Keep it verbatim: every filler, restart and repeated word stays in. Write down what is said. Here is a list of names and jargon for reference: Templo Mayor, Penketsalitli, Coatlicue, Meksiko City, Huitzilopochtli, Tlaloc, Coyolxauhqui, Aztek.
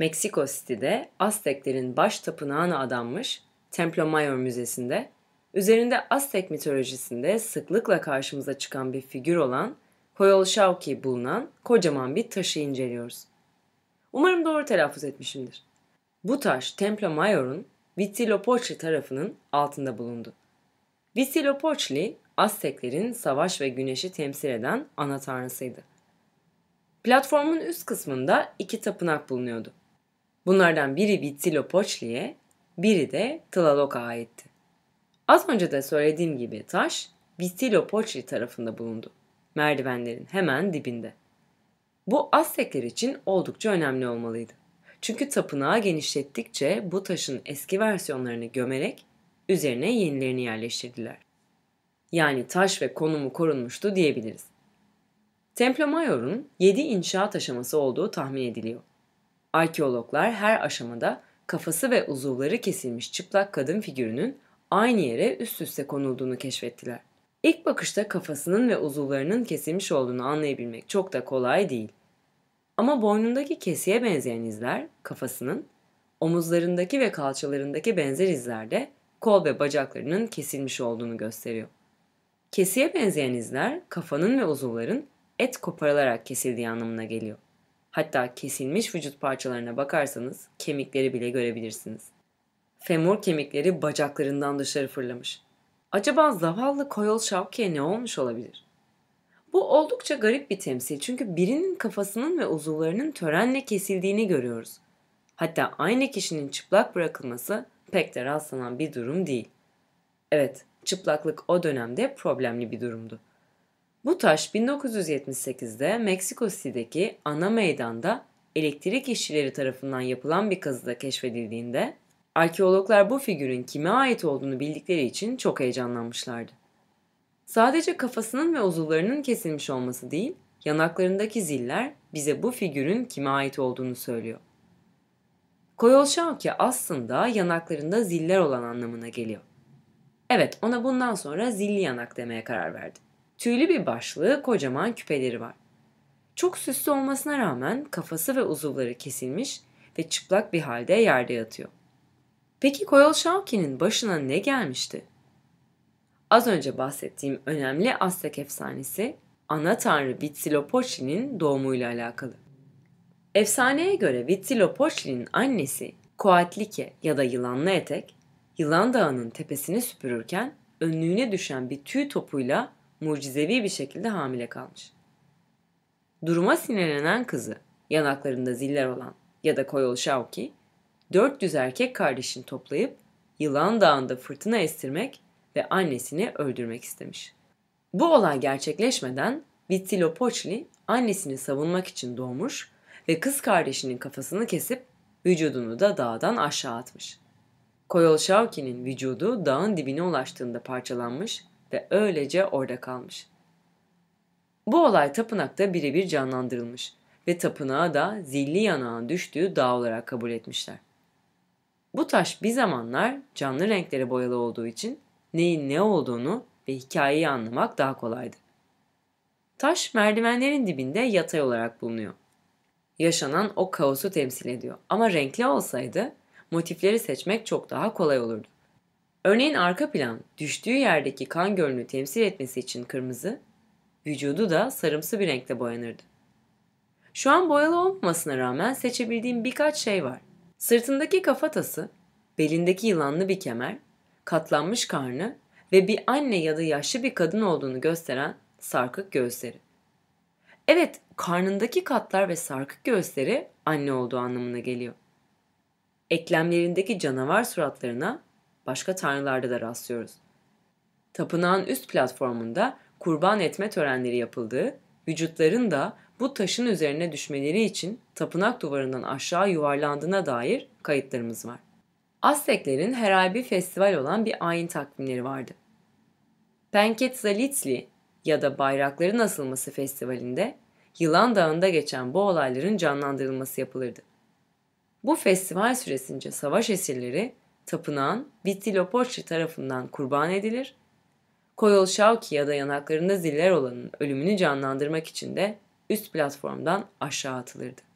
Meksiko City'de Azteklerin baş tapınağına adanmış Templo Mayor Müzesi'nde, üzerinde Aztek mitolojisinde sıklıkla karşımıza çıkan bir figür olan Coyolxauhqui bulunan kocaman bir taşı inceliyoruz. Umarım doğru telaffuz etmişimdir. Bu taş Templo Mayor'un Huitzilopochtli tarafının altında bulundu. Huitzilopochtli, Azteklerin savaş ve güneşi temsil eden ana tanrısıydı. Platformun üst kısmında iki tapınak bulunuyordu. Bunlardan biri Huitzilopochtli'ye, biri de Tlaloc'a aitti. Az önce de söylediğim gibi taş Huitzilopochtli tarafında bulundu. Merdivenlerin hemen dibinde. Bu Aztekler için oldukça önemli olmalıydı. Çünkü tapınağı genişlettikçe bu taşın eski versiyonlarını gömerek üzerine yenilerini yerleştirdiler. Yani taş ve konumu korunmuştu diyebiliriz. Templo Mayor'un yedi inşaat aşaması olduğu tahmin ediliyor. Arkeologlar her aşamada kafası ve uzuvları kesilmiş çıplak kadın figürünün aynı yere üst üste konulduğunu keşfettiler. İlk bakışta kafasının ve uzuvlarının kesilmiş olduğunu anlayabilmek çok da kolay değil. Ama boynundaki kesiye benzeyen izler kafasının, omuzlarındaki ve kalçalarındaki benzer izler de kol ve bacaklarının kesilmiş olduğunu gösteriyor. Kesiye benzeyen izler kafanın ve uzuvların et koparılarak kesildiği anlamına geliyor. Hatta kesilmiş vücut parçalarına bakarsanız kemikleri bile görebilirsiniz. Femur kemikleri bacaklarından dışarı fırlamış. Acaba zavallı Coyolxauhqui'ye ne olmuş olabilir? Bu oldukça garip bir temsil çünkü birinin kafasının ve uzuvlarının törenle kesildiğini görüyoruz. Hatta aynı kişinin çıplak bırakılması pek de rastlanan bir durum değil. Evet, çıplaklık o dönemde problemli bir durumdu. Bu taş bin dokuz yüz yetmiş sekizde Meksiko City'deki ana meydanda elektrik işçileri tarafından yapılan bir kazıda keşfedildiğinde, arkeologlar bu figürün kime ait olduğunu bildikleri için çok heyecanlanmışlardı. Sadece kafasının ve uzuvlarının kesilmiş olması değil, yanaklarındaki ziller bize bu figürün kime ait olduğunu söylüyor. Coyolxauhqui aslında yanaklarında ziller olan anlamına geliyor. Evet, ona bundan sonra zilli yanak demeye karar verdi. Tüylü bir başlığı, kocaman küpeleri var. Çok süslü olmasına rağmen kafası ve uzuvları kesilmiş ve çıplak bir halde yerde yatıyor. Peki Coyolxauhqui'nin başına ne gelmişti? Az önce bahsettiğim önemli Aztek efsanesi, ana tanrı Huitzilopochtli'nin doğumuyla alakalı. Efsaneye göre Huitzilopochtli'nin annesi Coatlicue ya da yılanlı etek, Yılan Dağı'nın tepesini süpürürken önlüğüne düşen bir tüy topuyla mucizevi bir şekilde hamile kalmış. Duruma sinirlenen kızı, yanaklarında ziller olan ya da Coyolxauhqui, dört yüz erkek kardeşini toplayıp Yılan Dağı'nda fırtına estirmek ve annesini öldürmek istemiş. Bu olay gerçekleşmeden Huitzilopochtli annesini savunmak için doğmuş ve kız kardeşinin kafasını kesip vücudunu da dağdan aşağı atmış. Coyolxauhqui'nin vücudu dağın dibine ulaştığında parçalanmış ve öylece orada kalmış. Bu olay tapınakta birebir canlandırılmış ve tapınağı da zilli yanağın düştüğü dağ olarak kabul etmişler. Bu taş bir zamanlar canlı renklere boyalı olduğu için neyin ne olduğunu ve hikayeyi anlamak daha kolaydı. Taş merdivenlerin dibinde yatay olarak bulunuyor. Yaşanan o kaosu temsil ediyor ama renkli olsaydı motifleri seçmek çok daha kolay olurdu. Örneğin arka plan düştüğü yerdeki kan gölünü temsil etmesi için kırmızı, vücudu da sarımsı bir renkle boyanırdı. Şu an boyalı olmamasına rağmen seçebildiğim birkaç şey var. Sırtındaki kafatası, belindeki yılanlı bir kemer, katlanmış karnı ve bir anne ya da yaşlı bir kadın olduğunu gösteren sarkık göğüsleri. Evet, karnındaki katlar ve sarkık göğüsleri anne olduğu anlamına geliyor. Eklemlerindeki canavar suratlarına başka tanrılarda da rastlıyoruz. Tapınağın üst platformunda kurban etme törenleri yapıldığı, vücutların da bu taşın üzerine düşmeleri için tapınak duvarından aşağı yuvarlandığına dair kayıtlarımız var. Azteklerin her ay bir festival olan bir ayin takvimleri vardı. Penketsalitli ya da bayrakların asılması festivalinde Yılan Dağı'nda geçen bu olayların canlandırılması yapılırdı. Bu festival süresince savaş esirleri tapınağın Huitzilopochtli tarafından kurban edilir, Coyolxauhqui ya da yanaklarında ziller olanın ölümünü canlandırmak için de üst platformdan aşağı atılırdı.